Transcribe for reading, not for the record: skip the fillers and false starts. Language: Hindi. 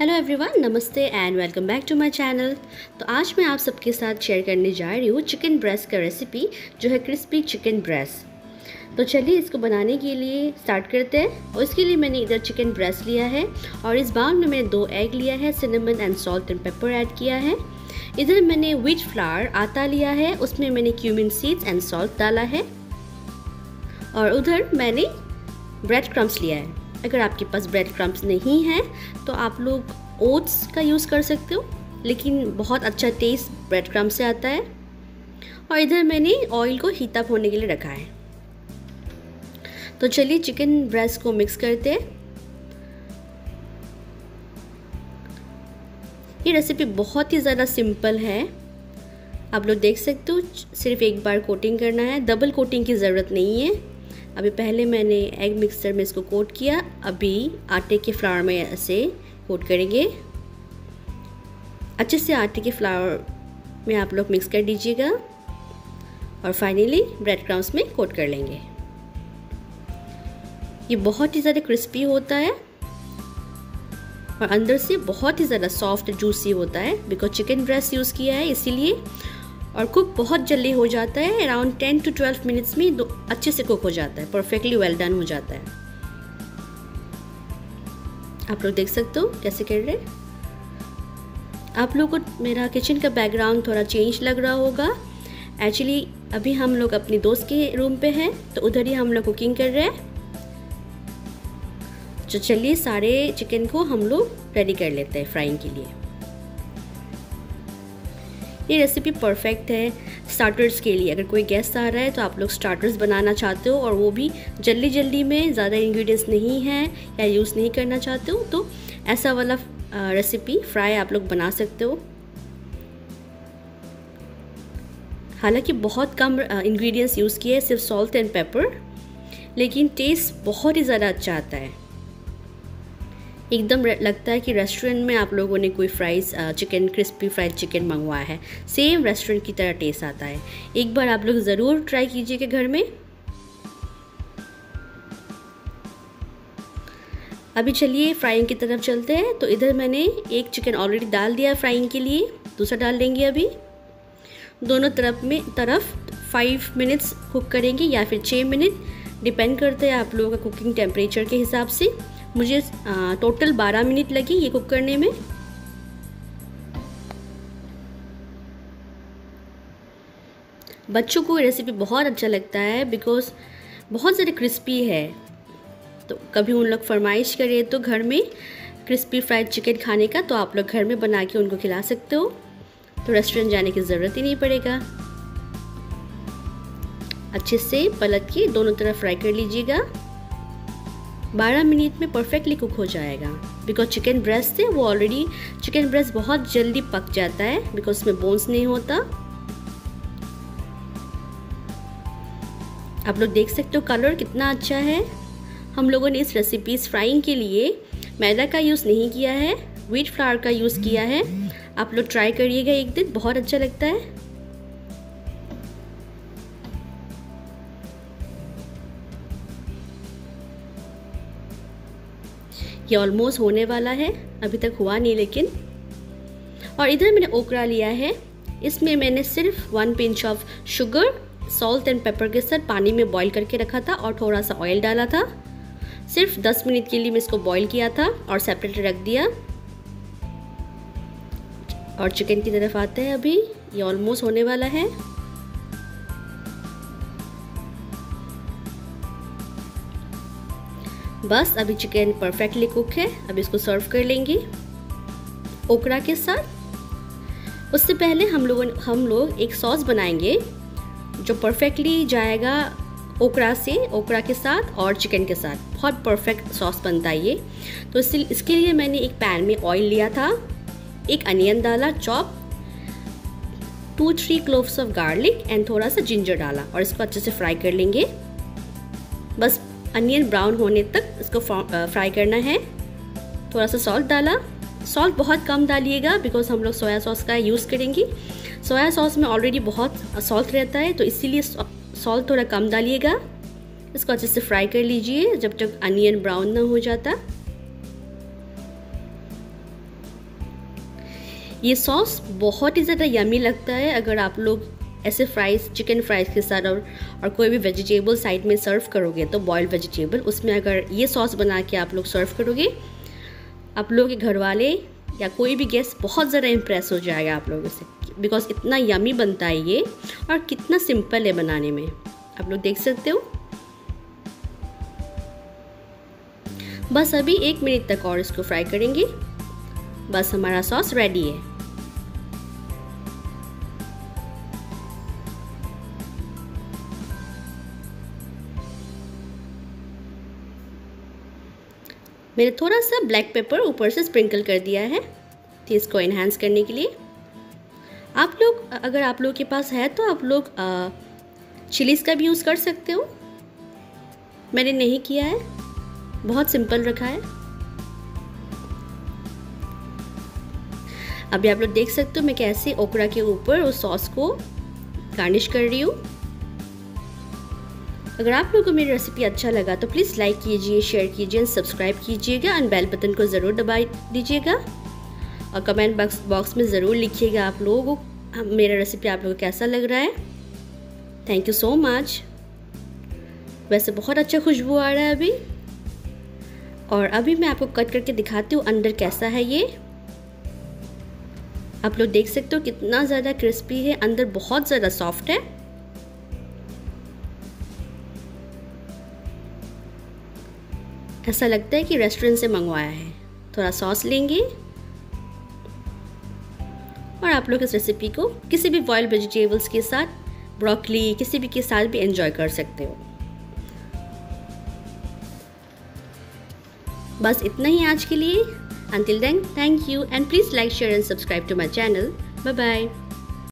हेलो एवरीवन, नमस्ते and welcome back to my channel. तो आज मैं आप सबके साथ शेयर करने जा रही हूँ चिकन ब्रेस्ट का रेसिपी, जो है क्रिस्पी चिकन ब्रेस्ट। तो चलिए इसको बनाने के लिए स्टार्ट करते हैं। और इसके लिए मैंने इधर चिकन ब्रेस्ट लिया है और इस बाउल में मैंने 2 एग लिया है, cinnamon and salt and pepper add किया है। इधर मैंने व्हीट फ्लावर आटा लिया है, उसमें मैंने क्यूमिन सीड्स एंड सॉल्ट डाला है। और उधर मैंने ब्रेड क्रम्स लिया है। अगर आपके पास ब्रेड क्रम्स नहीं है तो आप लोग ओट्स का यूज़ कर सकते हो, लेकिन बहुत अच्छा टेस्ट ब्रेड क्रम्स से आता है। और इधर मैंने ऑयल को हीट अप होने के लिए रखा है। तो चलिए चिकन ब्रेस्ट को मिक्स करते हैं। ये रेसिपी बहुत ही ज़्यादा सिंपल है, आप लोग देख सकते हो। सिर्फ एक बार कोटिंग करना है, डबल कोटिंग की ज़रूरत नहीं है। अभी पहले मैंने एग मिक्सर में इसको कोट किया, अभी आटे के फ्लावर में ऐसे कोट करेंगे। अच्छे से आटे के फ्लावर में आप लोग मिक्स कर दीजिएगा और फाइनली ब्रेड क्रम्स में कोट कर लेंगे। ये बहुत ही ज़्यादा क्रिस्पी होता है और अंदर से बहुत ही ज़्यादा सॉफ्ट जूसी होता है, बिकॉज चिकन ब्रेस्ट यूज़ किया है इसीलिए। और कुक बहुत जल्दी हो जाता है, अराउंड 10 to 12 मिनट्स में अच्छे से कुक हो जाता है, परफेक्टली वेल डन हो जाता है। आप लोग देख सकते हो कैसे कर रहे हैं। आप लोगों को मेरा किचन का बैकग्राउंड थोड़ा चेंज लग रहा होगा। एक्चुअली अभी हम लोग अपने दोस्त के रूम पे हैं, तो उधर ही हम लोग कुकिंग कर रहे हैं। तो चलिए सारे चिकन को हम लोग रेडी कर लेते हैं फ्राइंग के लिए। ये रेसिपी परफेक्ट है स्टार्टर्स के लिए। अगर कोई गेस्ट आ रहा है तो आप लोग स्टार्टर्स बनाना चाहते हो और वो भी जल्दी जल्दी में, ज़्यादा इंग्रेडिएंट्स नहीं है या यूज़ नहीं करना चाहते हो, तो ऐसा वाला रेसिपी फ्राई आप लोग बना सकते हो। हालांकि बहुत कम इंग्रेडिएंट्स यूज़ किए हैं, सिर्फ सॉल्ट एंड पेपर, लेकिन टेस्ट बहुत ही ज़्यादा अच्छा आता है। एकदम लगता है कि रेस्टोरेंट में आप लोगों ने कोई fries chicken, crispy fried chicken मंगवाया है। सेम रेस्टोरेंट की तरह टेस्ट आता है। एक बार आप लोग ज़रूर ट्राई कीजिएगा घर में। अभी चलिए फ्राइंग की तरफ चलते हैं। तो इधर मैंने एक चिकन ऑलरेडी डाल दिया है फ्राइंग के लिए, दूसरा डाल देंगे। अभी दोनों तरफ 5 मिनट्स कुक करेंगे या फिर 6 मिनट, डिपेंड करते हैं आप लोगों का कुकिंग टेम्परेचर के हिसाब से। मुझे टोटल 12 मिनट लगी ये कुक करने में। बच्चों को रेसिपी बहुत अच्छा लगता है, बिकॉज़ बहुत ज़्यादा क्रिस्पी है। तो कभी उन लोग फरमाइश करें तो घर में क्रिस्पी फ्राइड चिकन खाने का, तो आप लोग घर में बना के उनको खिला सकते हो। तो रेस्टोरेंट जाने की ज़रूरत ही नहीं पड़ेगा। अच्छे से पलट के दोनों तरफ फ्राई कर लीजिएगा। 12 मिनट में परफेक्टली कुक हो जाएगा, बिकॉज चिकन ब्रेस्ट है वो ऑलरेडी, चिकन ब्रेस्ट बहुत जल्दी पक जाता है, बिकॉज उसमें बोन्स नहीं होता। आप लोग देख सकते हो कलर कितना अच्छा है। हम लोगों ने इस रेसिपीज फ्राइंग के लिए मैदा का यूज़ नहीं किया है, व्हीट फ्लावर का यूज़ किया है। आप लोग ट्राई करिएगा एक दिन, बहुत अच्छा लगता है। ये ऑलमोस्ट होने वाला है, अभी तक हुआ नहीं लेकिन। और इधर मैंने ओकरा लिया है, इसमें मैंने सिर्फ 1 pinch of sugar salt and pepper के साथ पानी में बॉईल करके रखा था और थोड़ा सा ऑयल डाला था। सिर्फ 10 मिनट के लिए मैं इसको बॉईल किया था और सेपरेट रख दिया। और चिकन की तरफ आते हैं। अभी ये ऑलमोस्ट होने वाला है। बस अभी चिकन परफेक्टली कुक है, अब इसको सर्व कर लेंगे ओकरा के साथ। उससे पहले हम लोग एक सॉस बनाएंगे, जो परफेक्टली जाएगा ओकरा से, ओकरा के साथ और चिकन के साथ। बहुत परफेक्ट सॉस बनता है ये। तो इसके लिए मैंने एक पैन में ऑयल लिया था, एक अनियन डाला chop, 2-3 cloves of garlic and थोड़ा सा जिंजर डाला और इसको अच्छे से फ्राई कर लेंगे। बस अनियन ब्राउन होने तक इसको फ्राई करना है। थोड़ा सा सॉल्ट डाला, सॉल्ट बहुत कम डालिएगा, बिकॉज़ हम लोग सोया सॉस का यूज़ करेंगे। सोया सॉस में ऑलरेडी बहुत सॉल्ट रहता है, तो इसीलिए सॉल्ट थोड़ा कम डालिएगा। इसको अच्छे से फ्राई कर लीजिए जब तक अनियन ब्राउन ना हो जाता। ये सॉस बहुत ही ज़्यादा यमी लगता है अगर आप लोग ऐसे फ्राइज़ चिकन फ्राइज़ के साथ और कोई भी वेजिटेबल साइड में सर्व करोगे, तो बॉइल्ड वेजिटेबल उसमें अगर ये सॉस बना के आप लोग सर्व करोगे, आप लोगों के घर वाले या कोई भी गेस्ट बहुत ज़्यादा इम्प्रेस हो जाएगा आप लोगों से, बिकॉज इतना यमी बनता है ये और कितना सिंपल है बनाने में, आप लोग देख सकते हो। बस अभी 1 मिनट तक और इसको फ्राई करेंगे, बस हमारा सॉस रेडी है। मैंने थोड़ा सा ब्लैक पेपर ऊपर से स्प्रिंकल कर दिया है टेस्ट को एनहांस करने के लिए। आप लोग अगर आप लोग के पास है तो आप लोग चिलीज़ का भी यूज़ कर सकते हो, मैंने नहीं किया है, बहुत सिंपल रखा है। अभी आप लोग देख सकते हो मैं कैसे ओकरा के ऊपर उस सॉस को गार्निश कर रही हूँ। अगर आप लोगों को मेरी रेसिपी अच्छा लगा तो प्लीज़ लाइक कीजिए, शेयर कीजिए, सब्सक्राइब कीजिएगा और बेल बटन को ज़रूर दबा दीजिएगा और कमेंट बॉक्स में ज़रूर लिखिएगा आप लोगों को मेरा रेसिपी आप लोगों को कैसा लग रहा है। Thank you so much. वैसे बहुत अच्छा खुशबू आ रहा है अभी, और अभी मैं आपको कट करके दिखाती हूँ अंदर कैसा है ये। आप लोग देख सकते हो कितना ज़्यादा क्रिस्पी है, अंदर बहुत ज़्यादा सॉफ्ट है। ऐसा लगता है कि रेस्टोरेंट से मंगवाया है। थोड़ा सॉस लेंगे और आप लोग इस रेसिपी को किसी भी बॉइल्ड वेजिटेबल्स के साथ, ब्रोकली किसी भी के साथ भी एंजॉय कर सकते हो। बस इतना ही आज के लिए। Until then, thank you and please like, share and subscribe to my channel. Bye bye.